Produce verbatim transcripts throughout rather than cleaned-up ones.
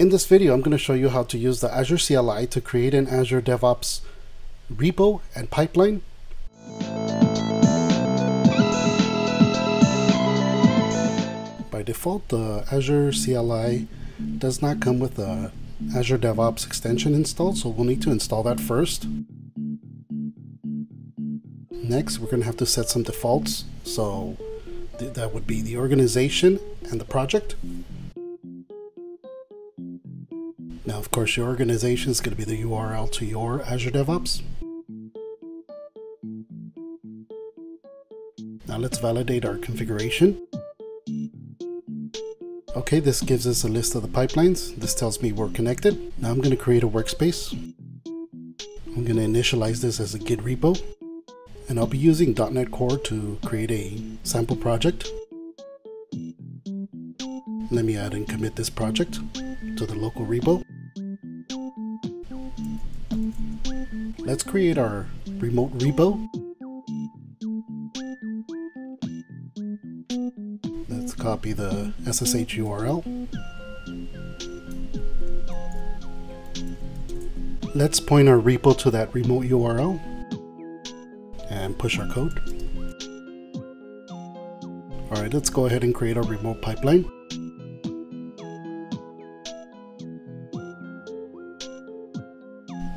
In this video, I'm going to show you how to use the Azure C L I to create an Azure DevOps repo and pipeline. By default, the Azure C L I does not come with the Azure DevOps extension installed, so we'll need to install that first. Next, we're going to have to set some defaults, so th that would be the organization and the project. Now, of course, your organization is going to be the U R L to your Azure DevOps. Now let's validate our configuration. Okay, this gives us a list of the pipelines. This tells me we're connected. Now I'm going to create a workspace. I'm going to initialize this as a Git repo. And I'll be using dot net Core to create a sample project. Let me add and commit this project to the local repo. Let's create our remote repo. Let's copy the S S H U R L. Let's point our repo to that remote U R L and push our code. All right, let's go ahead and create our remote pipeline.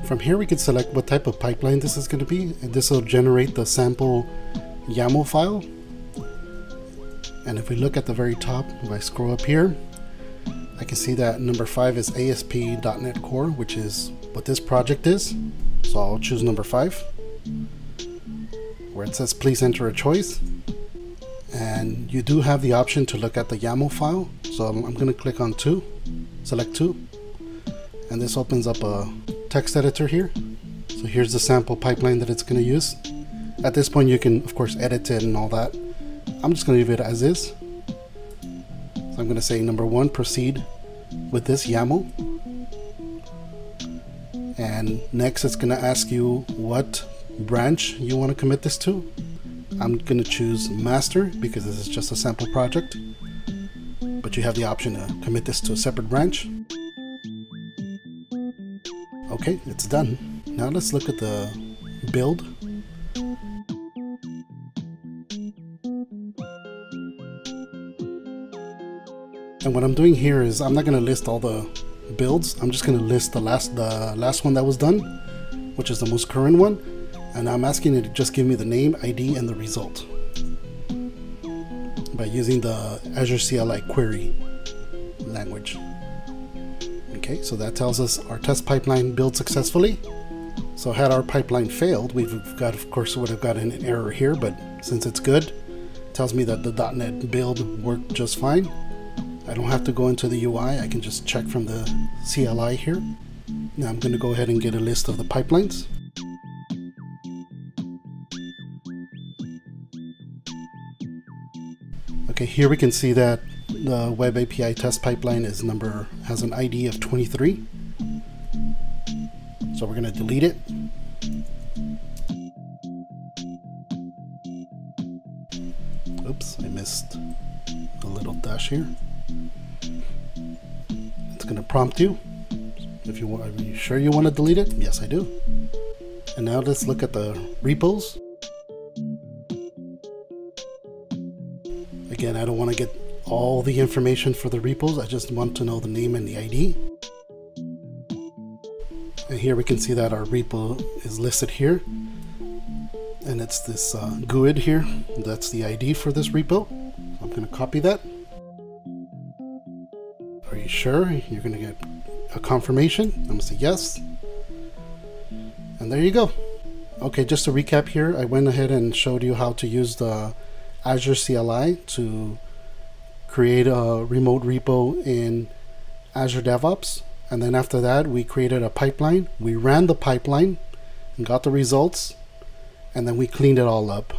From here, we can select what type of pipeline this is going to be, and this will generate the sample YAML file. And if we look at the very top, if I scroll up here, I can see that number five is A S P dot net Core, which is what this project is. So I'll choose number five, where it says please enter a choice. And you do have the option to look at the YAML file. So I'm, I'm going to click on two, select two, and this opens up a text editor here. So here's the sample pipeline that it's going to use. At this point, you can, of course, edit it and all that. I'm just going to leave it as is. So I'm going to say number one, proceed with this YAML. And next, it's going to ask you what branch you want to commit this to. I'm going to choose master because this is just a sample project, but you have the option to commit this to a separate branch. Okay, it's done. Now let's look at the build. And what I'm doing here is I'm not going to list all the builds. I'm just going to list the last the last one that was done, which is the most current one. And I'm asking it to just give me the name, I D, and the result by using the Azure C L I query language. Okay, so that tells us our test pipeline built successfully. So had our pipeline failed, we've got, of course, would have gotten an error here, but since it's good, it tells me that the dot net build worked just fine. I don't have to go into the U I, I can just check from the C L I here. Now I'm going to go ahead and get a list of the pipelines. Okay, here we can see that the web A P I test pipeline is number, has an I D of twenty-three. So we're going to delete it. Oops, I missed a little dash here. It's going to prompt you if you want. Are you sure you want to delete it? Yes, I do. And now let's look at the repos. Again, I don't want to get all the information for the repos. I just want to know the name and the I D. And here we can see that our repo is listed here, and it's this uh, GUID here. That's the I D for this repo. I'm going to copy that. Are you sure? You're going to get a confirmation. I'm going to say yes. And there you go. Okay, just to recap here, I went ahead and showed you how to use the Azure C L I to create a remote repo in Azure DevOps. And then after that, we created a pipeline. We ran the pipeline and got the results, and then we cleaned it all up.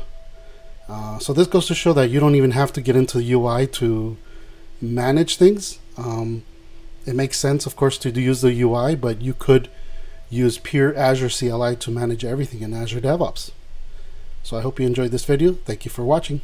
Uh, so this goes to show that you don't even have to get into the U I to manage things. Um, it makes sense, of course, to use the U I, but you could use pure Azure C L I to manage everything in Azure DevOps. So I hope you enjoyed this video. Thank you for watching.